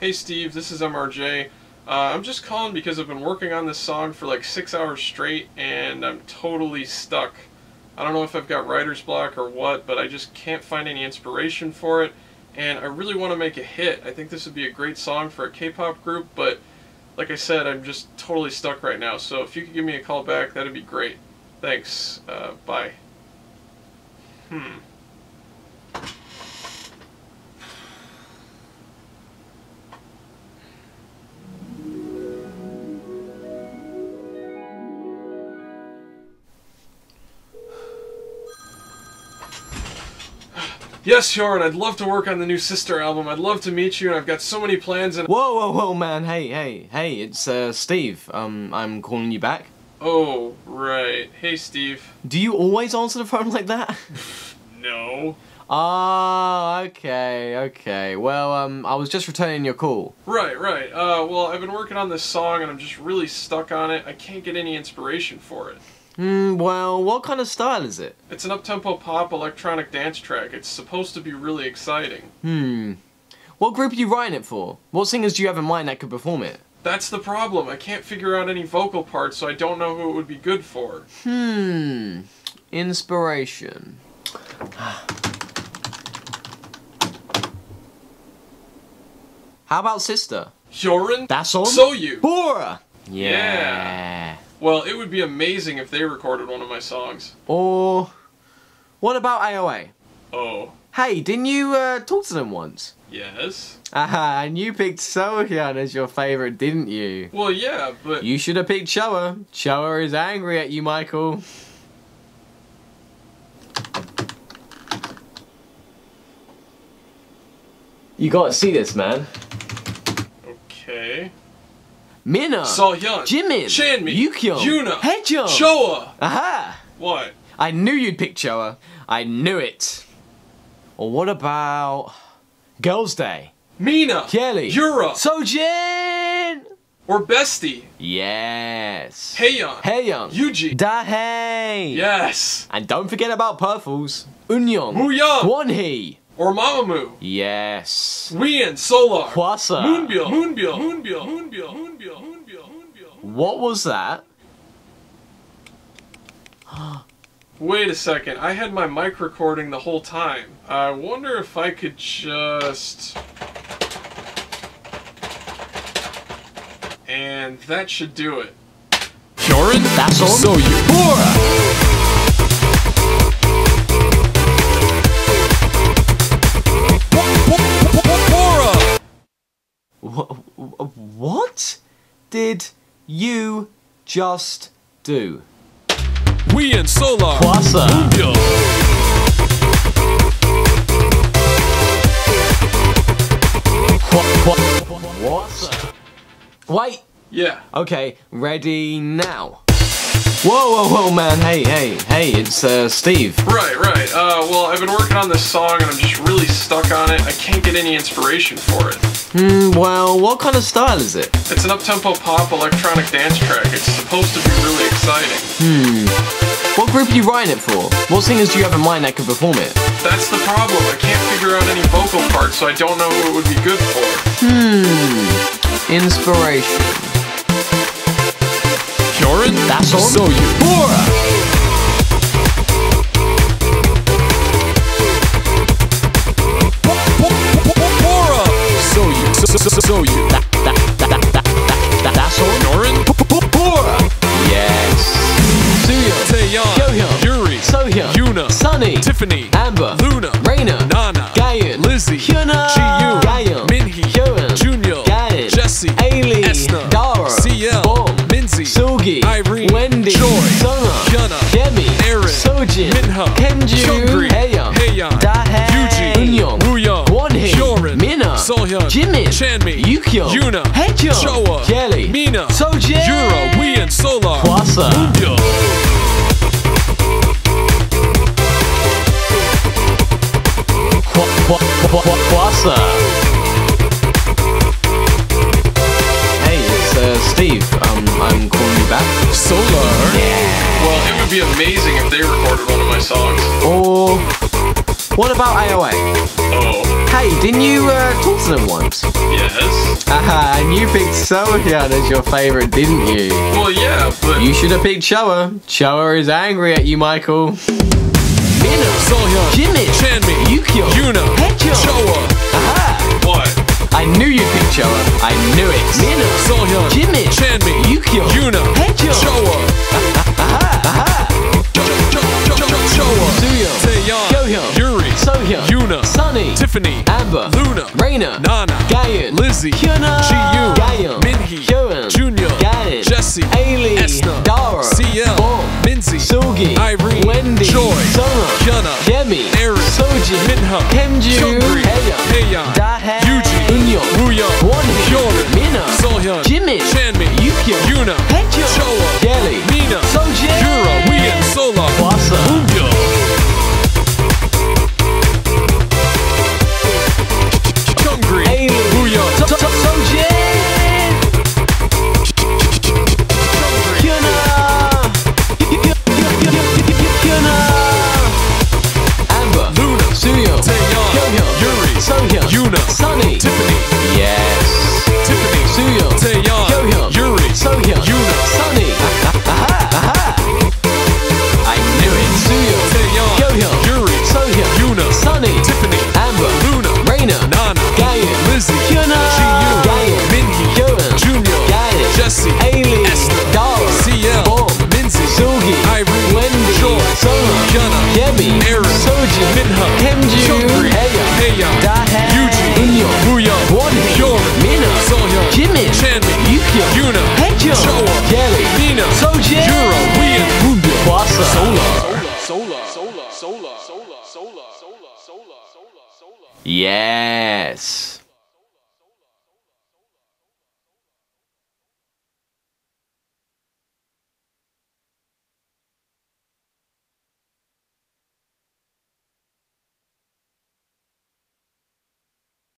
Hey Steve, this is MRJ. I'm just calling because I've been working on this song for like 6 hours straight and I'm totally stuck. I don't know if I've got writer's block or what, but I just can't find any inspiration for it and I really want to make a hit. I think this would be a great song for a K-pop group, but like I said, I'm just totally stuck right now, so if you could give me a call back, that'd be great. Thanks. Bye. Yes, Hyorin, I'd love to work on the new Sistar album. I'd love to meet you, and I've got so many plans and— Whoa, whoa, whoa, man, hey, it's, Steve. I'm calling you back. Oh, right. Hey, Steve. Do you always answer the phone like that? No. Ah, okay. Well, I was just returning your call. Right. Well, I've been working on this song, and I'm just really stuck on it. I can't get any inspiration for it. Well, what kind of style is it? It's an up-tempo pop electronic dance track. It's supposed to be really exciting. What group are you writing it for? What singers do you have in mind that could perform it? That's the problem. I can't figure out any vocal parts, so I don't know who it would be good for. Inspiration. How about Sistar? Hyorin? Dasom? Sohyun? Bora! Yeah. Well, it would be amazing if they recorded one of my songs. Or, what about AOA? Oh. Hey, didn't you talk to them once? Yes. And you picked Sohyun as your favorite, didn't you? Well, yeah, but... You should have picked Choa. Choa is angry at you, Michael. You gotta see this, man. Okay. Mina, Sohyun, Jimin, Chanmi, Yukyung, Yuna, Hyejeong, Choa! Aha! What? I knew you'd pick Choa. I knew it. Or what about... Girls Day? Mina! Kelly! Yura! Sojin! Or Bestie? Yes. Hyeyeon, Yuji! Dahye! Yes! And don't forget about Purfles. Eunyoung, Hee! Or Mamamoo. Yes. Hyeyeon, Solar. Hwasa. Moonbyul. What was that? Wait a second. I had my mic recording the whole time. I wonder if I could just... And that should do it. Hyorin, that's all. So you. Bora! What did you just do? We in Solar. Hwasa. Hwasa. Wait. Yeah. Okay. Ready now. Whoa, man. Hey, it's, Steve. Right. Well, I've been working on this song and I'm just really stuck on it. I can't get any inspiration for it. Well, what kind of style is it? It's an up-tempo pop electronic dance track. It's supposed to be really exciting. What group are you writing it for? What singers do you have in mind that could perform it? That's the problem. I can't figure out any vocal parts, so I don't know who it would be good for. Inspiration. Hyorin? That's all. So you. Bora! So you. That's all. Hyorin. Bora. Yes. Sohyun. Taeyeon. Hyeyeon. Yuri. Sohyun. Yuna. Sunny. Tiffany. Amber. Luna. Raina. Nana. Gaeun. Lizzie. Hyuna. Jiyoon. Gaeun. Minhee. Hyorin. Junyoung. Gaeun. Jessie. Ailey. Esna. Dara. CL. Bom. Minzy. Sugi. Irene. Wendy. Joy. Solar. Yuna. Yemi. Erin. Sojin. Minha. Kenju. Jungri. Hyeyeon. Dahye. Yuji. Eunyoung. Wooyoung. Wonhee. Hyorin. Mina. Sohyun. Jimin. Chanmi. Yukyung. Yuna. Hyejeong. Choa. Kelly. Mina. Sojin. Yura. We and Solar. Hwasa. Hwasa. Hwasa. Hey, it's Steve. I'm calling you back. Solar. Yeah. Well, it would be amazing if they recorded one of my songs. Or what about AOA? Oh. Hey, didn't you talk to them once? Yes. Aha, and you picked Sohyun as your favourite, didn't you? Well, yeah, but... You should have picked Choa. Choa is angry at you, Michael. Mina, Sohyun, Jimin, Chanmi, Yukyung, Yuna, Hyejeong, Choa. Aha. What? I knew you'd pick Choa. I knew it. Mina, Sohyun, Jimin, Chanmi, Yukyung, Yuna, Hyejeong, Choa. Aha. Aha. Choa, Sohyun, Hyeyeon, Yuri, Sohyun, Yuna, Sunny, Tiffany, Amber, Luna, Raina, Nana, Gayan, Lizzie, Hyuna, Ji-Yoon, Gayan, Minhee, Hyorin, Junior, Gadid, Jesse, Ailey, Esna, Dara, CL, Bora, Minzy, Soogi, Irene, Wendy, Joy, Solar, Yuna, Demi, Erin, Sojin, Minha, Hemju, Hyeyeon, Dahye, Yuji, Eunyoung, Wooyeon, Wonhee, Hyorin, Mina, Sohyun, Jimin, Chanmin, Yukyung, Yuna, Hyejeong, Choa, Kelly, Mina, Sojin, Yura, Ween, Solar, Hwasa, Moonbyul. Sojin! Yuna! Yuna! Amber, Luna, Sohyun, Taeyeon, Hyeyeon, Yuri, Sohyun, Yuna, Sunny, Tiffany, yes, Tiffany, Sohyun, Taeyeon, Hyeyeon, Yuri, Sohyun, Yuna, Sunny, aha, aha, I knew it, Sohyun, Taeyeon, Hyeyeon, Yuri, Sohyun, Yuna, Sunny, Tiffany, Amber, Luna, Raina, Nana, Gayan, Lizzie, Yuna, Jesse, Ailey, Esther, Dara, CL, Bom, Minzy, Soogi, Irene, Wendy, Joy, Sona, Yana, Yemi, Erin, Sojin, Minha, Hemju, Chongri, Hyeyeon, Dahye, Yuji, Eunyoung, Wooyeon, Wonhee, Hyorin, Mina, Sohyun, Jimin, Chanmin, Yukyung, Yuna, Hyejeong, Choa, Kelly, Mina, Sojin, Yura, Ween, Moonbyul, Hwasa, Solar. Yes.